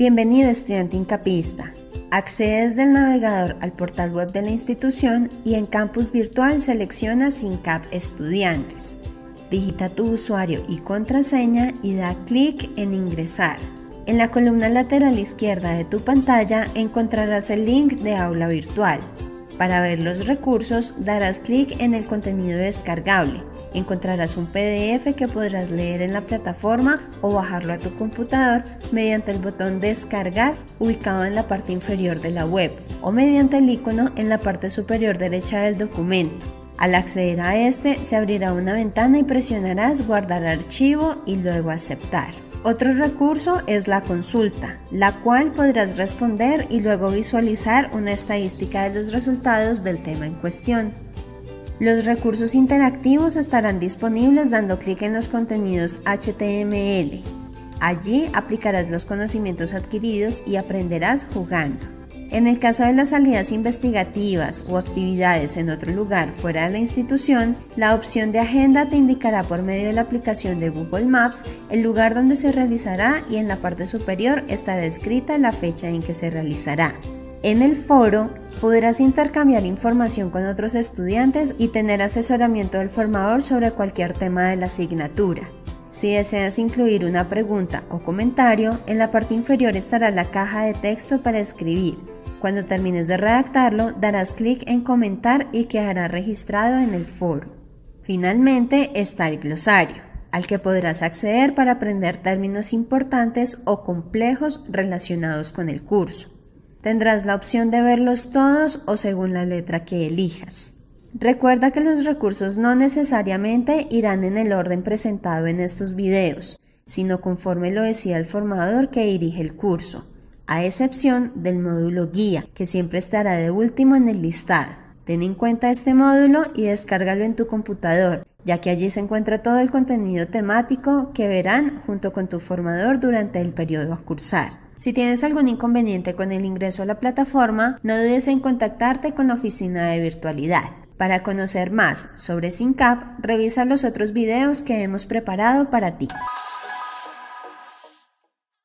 Bienvenido estudiante Incapista. Accede desde el navegador al portal web de la institución y en Campus Virtual seleccionas Incap Estudiantes. Digita tu usuario y contraseña y da clic en Ingresar. En la columna lateral izquierda de tu pantalla encontrarás el link de Aula Virtual. Para ver los recursos, darás clic en el contenido descargable. Encontrarás un PDF que podrás leer en la plataforma o bajarlo a tu computador mediante el botón Descargar ubicado en la parte inferior de la web o mediante el icono en la parte superior derecha del documento. Al acceder a este, se abrirá una ventana y presionarás Guardar archivo y luego Aceptar. Otro recurso es la consulta, la cual podrás responder y luego visualizar una estadística de los resultados del tema en cuestión. Los recursos interactivos estarán disponibles dando clic en los contenidos HTML. Allí aplicarás los conocimientos adquiridos y aprenderás jugando. En el caso de las salidas investigativas o actividades en otro lugar fuera de la institución, la opción de agenda te indicará por medio de la aplicación de Google Maps el lugar donde se realizará y en la parte superior estará escrita la fecha en que se realizará. En el foro podrás intercambiar información con otros estudiantes y tener asesoramiento del formador sobre cualquier tema de la asignatura. Si deseas incluir una pregunta o comentario, en la parte inferior estará la caja de texto para escribir. Cuando termines de redactarlo, darás clic en Comentar y quedará registrado en el foro. Finalmente está el glosario, al que podrás acceder para aprender términos importantes o complejos relacionados con el curso. Tendrás la opción de verlos todos o según la letra que elijas. Recuerda que los recursos no necesariamente irán en el orden presentado en estos videos, sino conforme lo decida el formador que dirige el curso, a excepción del módulo guía, que siempre estará de último en el listado. Ten en cuenta este módulo y descárgalo en tu computador, ya que allí se encuentra todo el contenido temático que verán junto con tu formador durante el periodo a cursar. Si tienes algún inconveniente con el ingreso a la plataforma, no dudes en contactarte con la oficina de virtualidad. Para conocer más sobre Incap, revisa los otros videos que hemos preparado para ti.